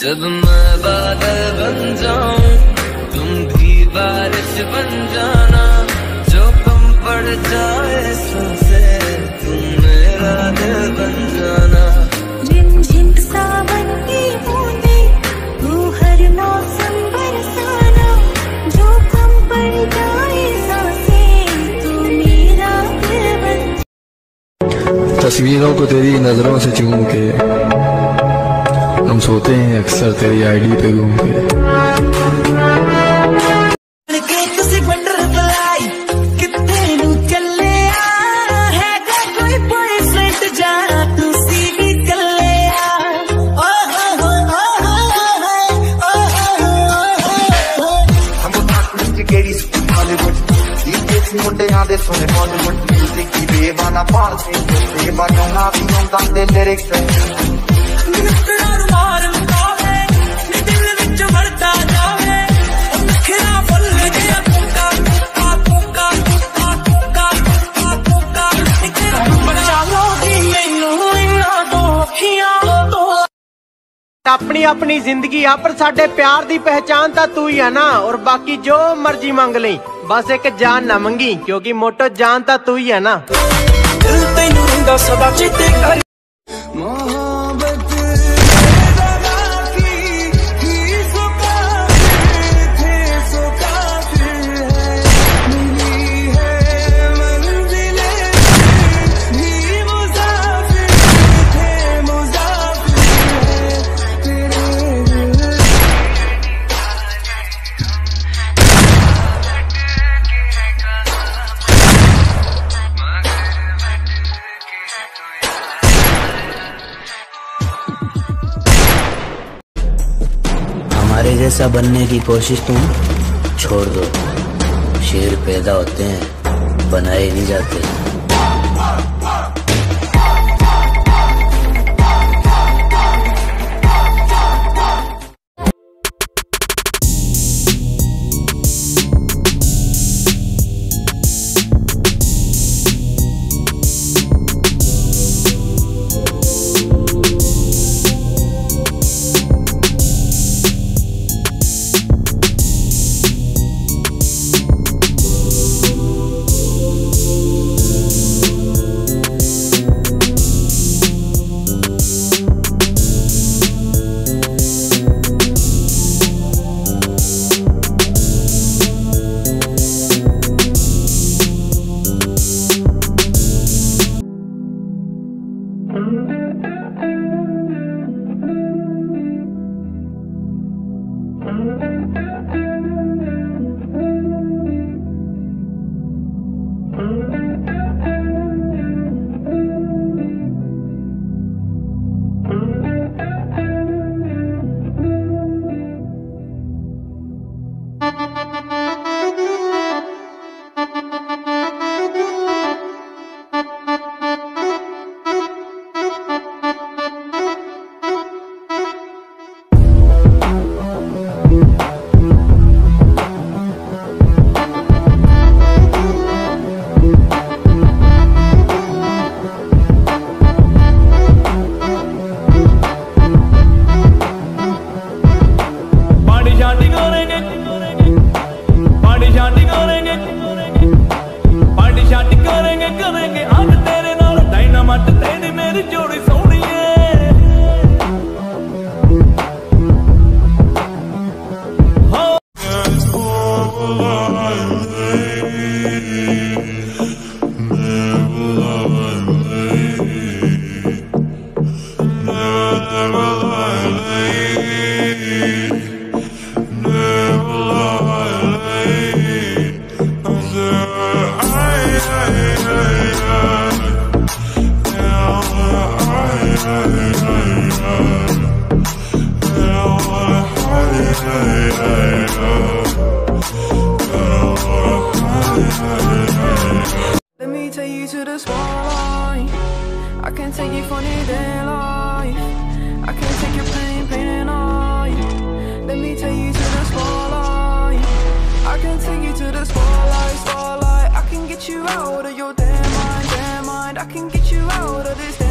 जब मैं बादल बन जाऊं तुम भी बारिश बन जाना, जो कम पड़ जाए सांसे तुम मेरा दिल बन जाना। जिन जिन सावन की बूंदे तू हर मौसम बरसाना, जो कम पड़ जाए सांसे तुम मेरा दिल बन जाना। तस्वीरों को तेरी नजरों से चूम के हम सोते हैं अक्सर तेरी आईडी पे घूम के। अपनी अपनी जिंदगी है पर साडे प्यार दी पहचान तो तू ही है ना, और बाकी जो मर्जी मांग ले बस एक जान ना मंगी, क्योंकि मोटो जान तो तू ही है ना। दिल तेनू रंदा सदा चेते कर मोहब्बत सदा की ही जैसा बनने की कोशिश तुम छोड़ दो, शेर पैदा होते हैं बनाए नहीं जाते। Let me take you to the spotlight. I can take you for the daylight. I can take your pain and all. Let me take you to the spotlight. I can take you to the spotlight. I can get you out of your damn mind. I can get you out of this.